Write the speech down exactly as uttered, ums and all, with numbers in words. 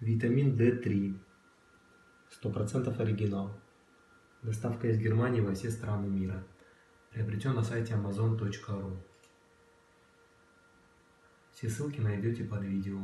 Витамин дэ три, сто процентов оригинал. Доставка из Германии во все страны мира. Приобретен на сайте амазон точка ру. Все ссылки найдете под видео.